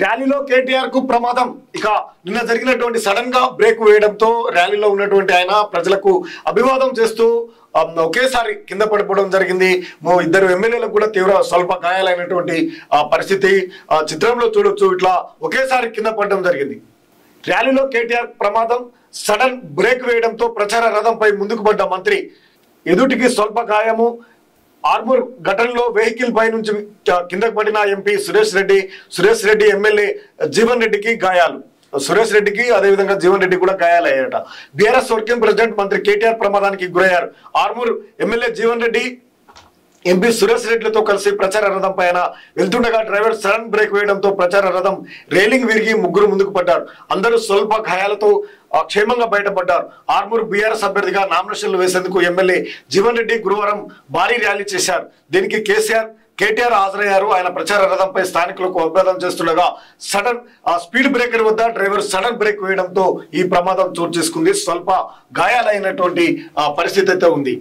ర్యాలీలో కేటీఆర్ కు ప్రమాదం। ఇక నిన్న జరిగినటువంటి సడన్ గా బ్రేక్ వేయడంతో ర్యాలీలో ఉన్నటువంటి ఆయన ప్రజలకు అభివాదం చేస్తూ ఒకేసారి కింద పడిపోవడం జరిగింది। ఇద్దరు ఎమ్మెల్యేలకు కూడా తీవ్ర స్వల్ప గాయాలైనటువంటి పరిస్థితి చిత్రంలో చూడొచ్చు। ఇట్లా ఒకేసారి కింద పడడం జరిగింది। ర్యాలీలో కేటీఆర్ ప్రమాదం, సడన్ బ్రేక్ వేయడంతో ప్రచార రథంపై ముందుకు పడ్డ మంత్రి ఎదుటికి స్వల్ప గాయము। आर्मूर घटनलो वेहिकल पै नुंचि किंदकि पडिन एंपी सुरेश रेड्डी एम्मेल्ये जीवन रेड्डी की गायालु। सुरेश रेड्डी की अदे विधंगा जीवन रेड्डी कूडा गायालय्यारट। बीआरएस वर्किंग प्रेसिडेंट मंत्री केटीआर प्रमादानिकि गुरय्यारु। आर्मूर एम्मेल्ये जीवन रेड्डी ఎంపీ సురేష్ రెడ్డితో కలిసి ప్రచార రథం పైన వెళ్తుండగా డ్రైవర్ సడన్ బ్రేక్ వేయడంతో ప్రచార రథం రైలింగ్ విరిగి ముగ్గురు ముందుకు పడ్డారు। అందరూ స్వల్ప గాయాలతో క్షేమంగా బయటపడ్డారు। ఆర్మూర్ బీఆర్ఎస్ అభ్యర్థిగా నామినేషన్లు వేసేందుకు ఎమ్మెల్యే జీవన్ రెడ్డి గురువారం భారీ ర్యాలీ చేశారు। దీనికి కేటీఆర్ హాజరయ్యారు। ఆయన ప్రచార రథంపై స్థానికులకు అభివాదం చేస్తుండగా సడన్ స్పీడ్ బ్రేకర్ వద్ద డ్రైవర్ సడన్ బ్రేక్ వేయడంతో ఈ ప్రమాదం చోటు చేసుకుంది। స్వల్ప గాయాలైనటువంటి పరిస్థితి అయితే ఉంది।